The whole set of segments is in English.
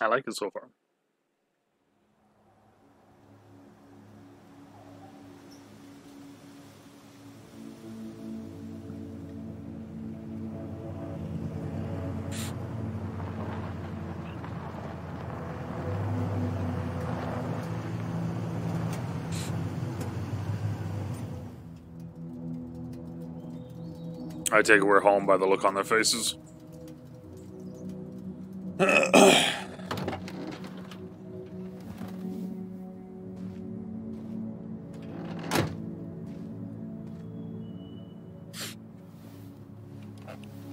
I like it so far. I take it we're home by the look on their faces.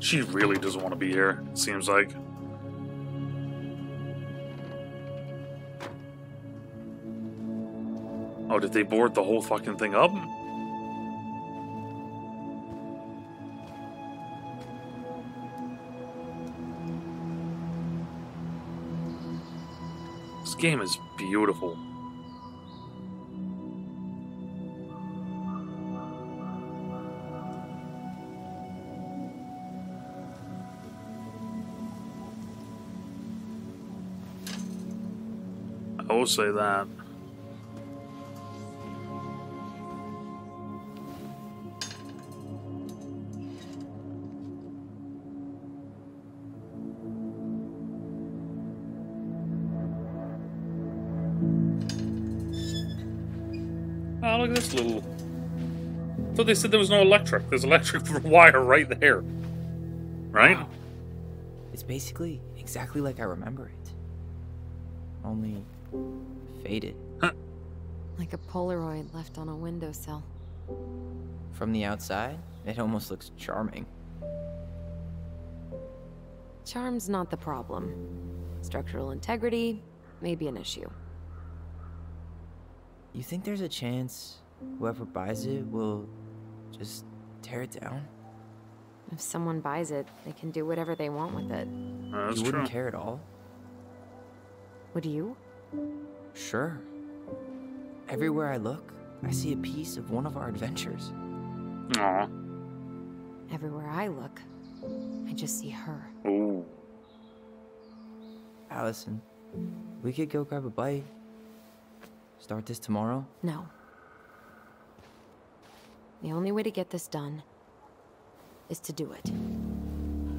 She really doesn't want to be here, it seems like. Oh, did they board the whole fucking thing up? This game is beautiful. I will say that. Oh, look at this little... I thought they said there was no electric. There's electric wire right there. Right? Wow. It's basically exactly like I remember it. Only... faded. Huh. Like a Polaroid left on a windowsill. From the outside, it almost looks charming. Charm's not the problem. Structural integrity may be an issue. You think there's a chance whoever buys it will just tear it down? If someone buys it, they can do whatever they want with it. You wouldn't care at all? Would you? Sure. Everywhere I look, I see a piece of one of our adventures. Aww. Everywhere I look, I just see her. Ooh. Alyson, we could go grab a bite. Start this tomorrow? No. The only way to get this done is to do it.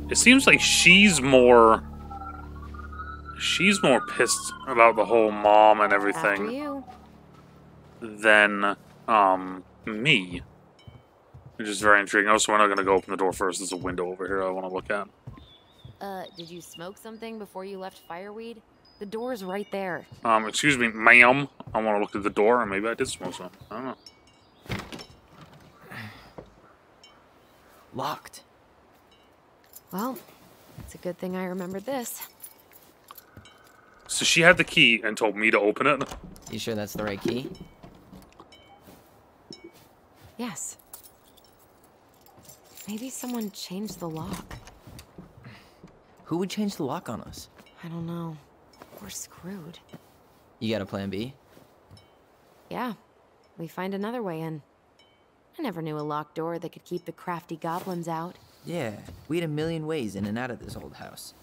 It seems like she's more pissed about the whole mom and everything than me. Which is very intriguing. Also, we're not going to go open the door first. There's a window over here I want to look at. Did you smoke something before you left Fireweed? The door's right there. Excuse me, ma'am. I want to look at the door, and maybe I did smoke something. I don't know. Locked. Well, it's a good thing I remembered this. So she had the key and told me to open it. You sure that's the right key? Yes. Maybe someone changed the lock. Who would change the lock on us? I don't know. We're screwed. You got a plan B? Yeah. We find another way in. I never knew a locked door that could keep the crafty goblins out. Yeah. We had a million ways in and out of this old house.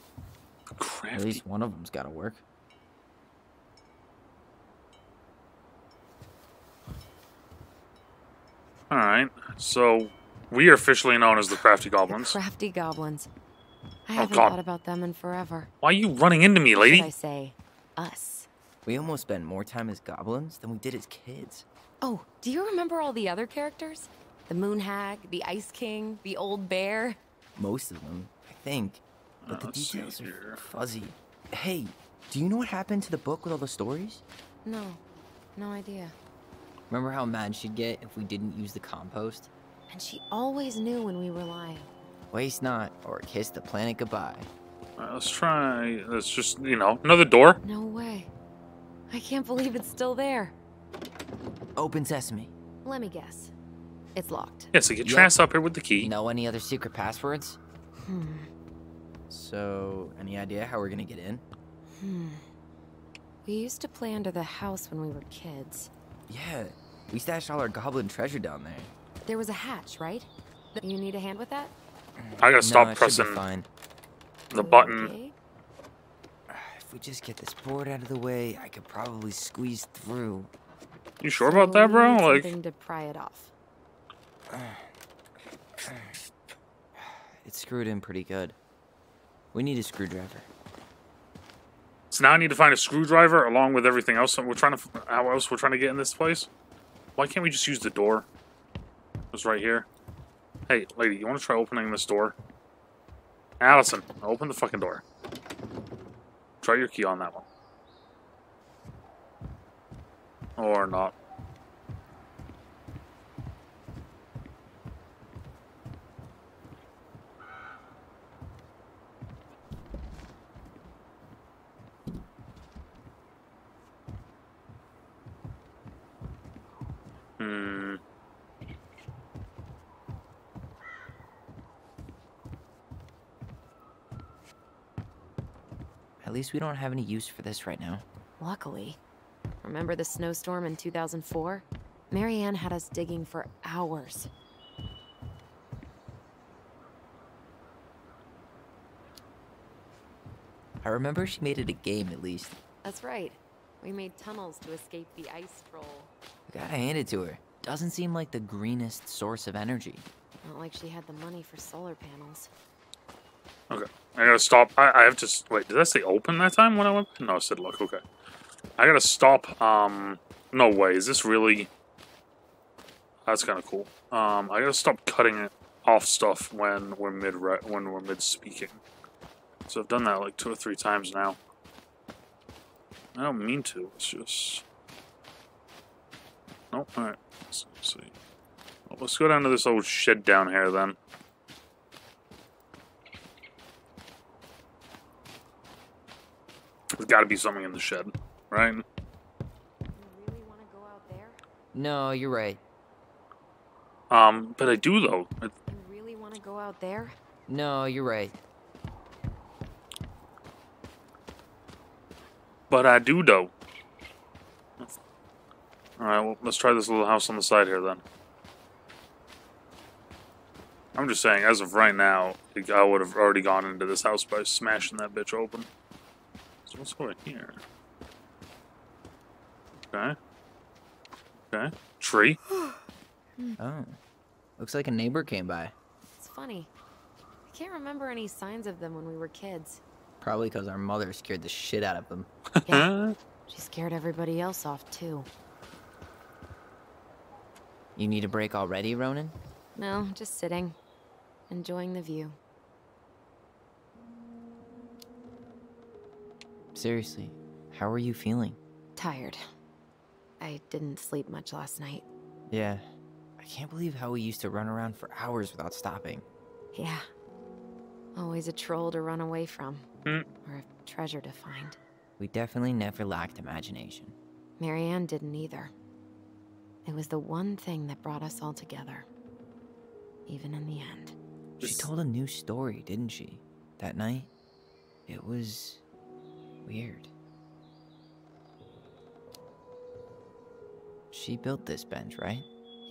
Crafty. At least one of them's got to work. Alright, so we are officially known as the Crafty Goblins. The Crafty Goblins. I haven't thought about them in forever. Why are you running into me, lady? I say, us. We almost spent more time as goblins than we did as kids. Oh, do you remember all the other characters? The Moon Hag, the Ice King, the Old Bear? Most of them, I think. But the details are fuzzy. Hey, do you know what happened to the book with all the stories? No. No idea. Remember how mad she'd get if we didn't use the compost? And she always knew when we were lying. Waste not, or kiss the planet goodbye. Alright, let's try... Let's just, you know, another door. No way. I can't believe it's still there. Open sesame. Let me guess. It's locked. Yeah, so get Trass up here with the key. Know any other secret passwords? So, any idea how we're gonna get in? We used to play under the house when we were kids. Yeah, we stashed all our goblin treasure down there. There was a hatch, right? You need a hand with that? I gotta stop pressing the button. Okay? If we just get this board out of the way, I could probably squeeze through. You sure about that, bro? Like, something to pry it off. It's screwed in pretty good. We need a screwdriver. So now I need to find a screwdriver along with everything else. How else we're trying to get in this place? Why can't we just use the door? It's right here. Hey, lady, you want to try opening this door? Alyson, open the fucking door. Try your key on that one. Or not. At least we don't have any use for this right now. Luckily. Remember the snowstorm in 2004? Mary-Ann had us digging for hours. I remember she made it a game, at least. That's right. We made tunnels to escape the ice troll. We gotta hand it to her. Doesn't seem like the greenest source of energy. Not like she had the money for solar panels. Okay, I gotta stop. I have to... Wait, did I say open that time when I went? No, I said look, okay. I gotta stop, no way, is this really, that's kinda cool. I gotta stop cutting it off stuff when we're mid-speaking. So I've done that like 2 or 3 times now. I don't mean to, it's just, nope, alright, let's see. Well, let's go down to this old shed down here then. There's gotta be something in the shed. Right. You really want to go out there? No, you're right. But I do though. You really want to go out there? No, you're right. But I do though. All right, well, let's try this little house on the side here then. I'm just saying, as of right now, I would have already gone into this house by smashing that bitch open. So what's going here? Okay. Okay. Tree. Oh. Looks like a neighbor came by. It's funny. I can't remember any signs of them when we were kids. Probably because our mother scared the shit out of them. Yeah. She scared everybody else off, too. You need a break already, Ronan? No, just sitting. Enjoying the view. Seriously, how are you feeling? Tired. I didn't sleep much last night. Yeah. I can't believe how we used to run around for hours without stopping. Yeah. Always a troll to run away from. Or a treasure to find. We definitely never lacked imagination. Mary-Ann didn't either. It was the one thing that brought us all together. Even in the end. She told a new story, didn't she? That night? It was... weird. She built this bench, right?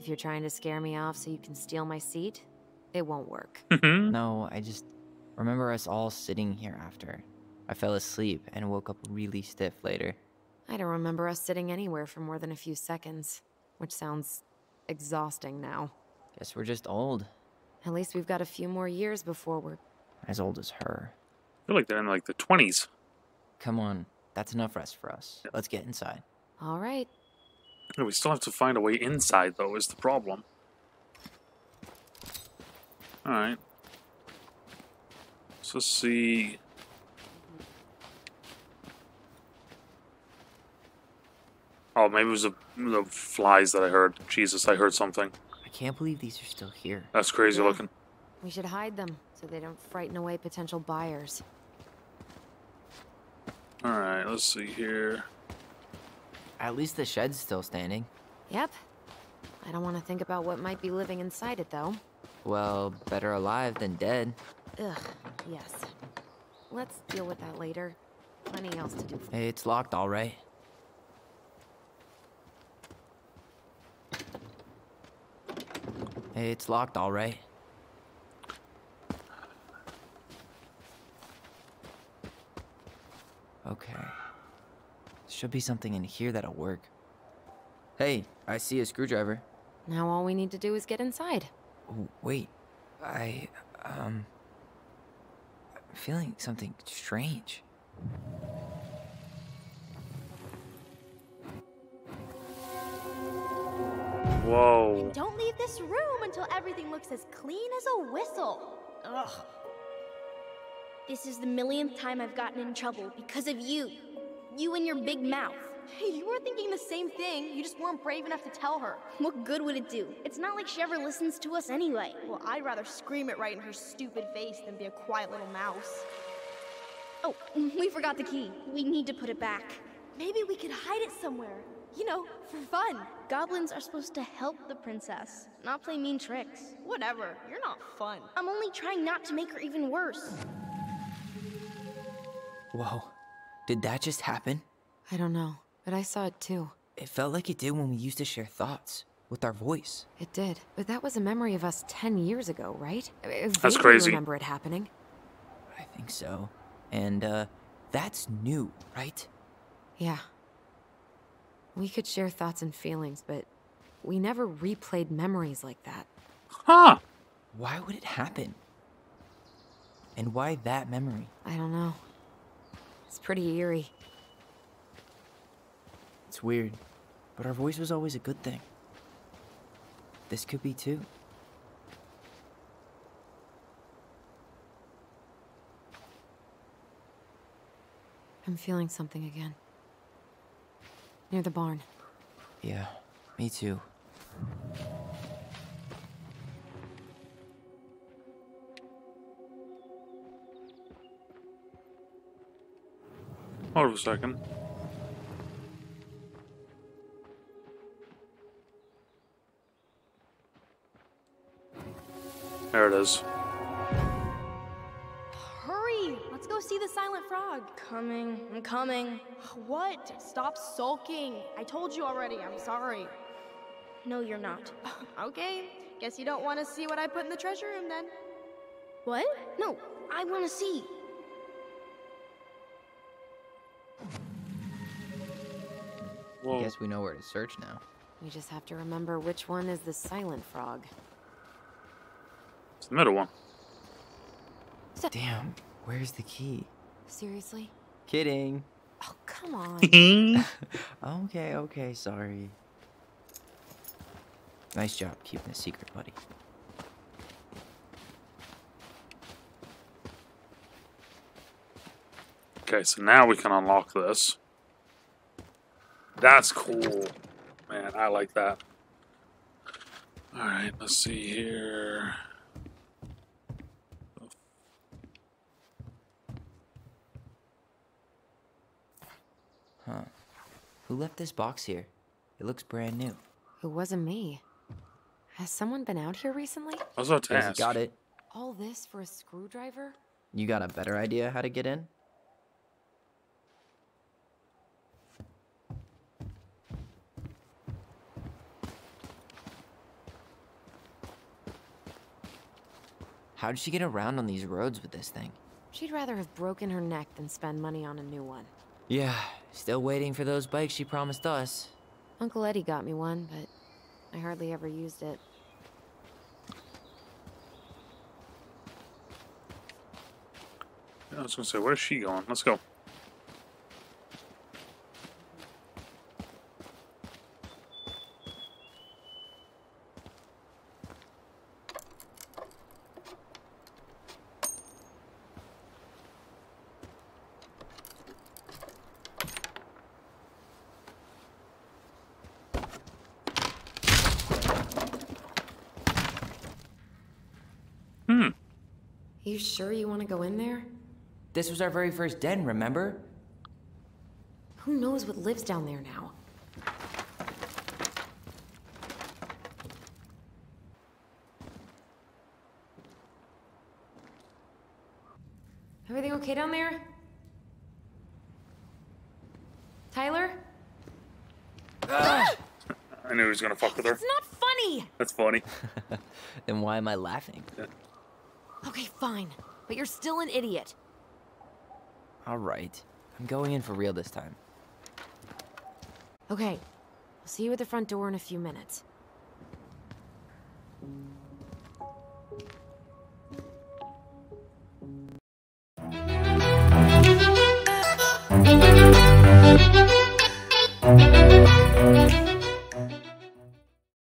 If you're trying to scare me off so you can steal my seat, it won't work. No, I just remember us all sitting here after. I fell asleep and woke up really stiff later. I don't remember us sitting anywhere for more than a few seconds, which sounds exhausting now. Guess we're just old. At least we've got a few more years before we're... as old as her. I feel like they're in like the 20s. Come on, that's enough rest for us. Yeah. Let's get inside. All right. We still have to find a way inside, though, is the problem. Alright. So let's see... oh, maybe it was the flies that I heard. Jesus, I heard something. I can't believe these are still here. That's crazy looking. We should hide them, so they don't frighten away potential buyers. Alright, let's see here... at least the shed's still standing. Yep. I don't want to think about what might be living inside it, though. Well, better alive than dead. Ugh, yes. Let's deal with that later. Plenty else to do. Hey, it's locked, all right. Hey, it's locked, all right. Okay. Should be something in here that'll work. Hey, I see a screwdriver. Now all we need to do is get inside. Wait, I'm feeling something strange. Whoa. And don't leave this room until everything looks as clean as a whistle. Ugh. This is the millionth time I've gotten in trouble because of you. You and your big mouth. Hey, you were thinking the same thing. You just weren't brave enough to tell her. What good would it do? It's not like she ever listens to us anyway. Well, I'd rather scream it right in her stupid face than be a quiet little mouse. Oh, we forgot the key. We need to put it back. Maybe we could hide it somewhere. You know, for fun. Goblins are supposed to help the princess, not play mean tricks. Whatever. You're not fun. I'm only trying not to make her even worse. Whoa. Did that just happen? I don't know. But I saw it too. It felt like it did when we used to share thoughts with our voice. It did, but that was a memory of us 10 years ago, right? That's crazy. Remember it happening? I think so. And that's new, right? Yeah. We could share thoughts and feelings, but we never replayed memories like that. Huh? Why would it happen? And why that memory? I don't know. It's pretty eerie. It's weird, but our voice was always a good thing. This could be too. I'm feeling something again. Near the barn. Yeah, me too. Hold on a second. There it is. Hurry! Let's go see the silent frog. Coming. I'm coming. What? Stop sulking. I told you already. I'm sorry. No, you're not. Okay. Guess you don't want to see what I put in the treasure room then. What? No. I want to see. Whoa. I guess we know where to search now. We just have to remember which one is the silent frog. It's the middle one. Damn, where's the key? Seriously? Kidding. Oh, come on. Okay, sorry. Nice job keeping a secret, buddy. Okay, so now we can unlock this. That's cool. Man, I like that. Alright, let's see here. Huh. Who left this box here? It looks brand new. It wasn't me. Has someone been out here recently? I was about to ask. Got it. All this for a screwdriver? You got a better idea how to get in? How did she get around on these roads with this thing? She'd rather have broken her neck than spend money on a new one. Yeah, still waiting for those bikes she promised us. Uncle Eddie got me one, but I hardly ever used it. I was gonna say, where's she going? Let's go. You sure you want to go in there? This was our very first den, remember? Who knows what lives down there now? Everything okay down there? Tyler? I knew he was gonna fuck with her. It's not funny! That's funny. Then why am I laughing? Yeah. Okay, fine. But you're still an idiot. All right. I'm going in for real this time. Okay, I'll see you at the front door in a few minutes.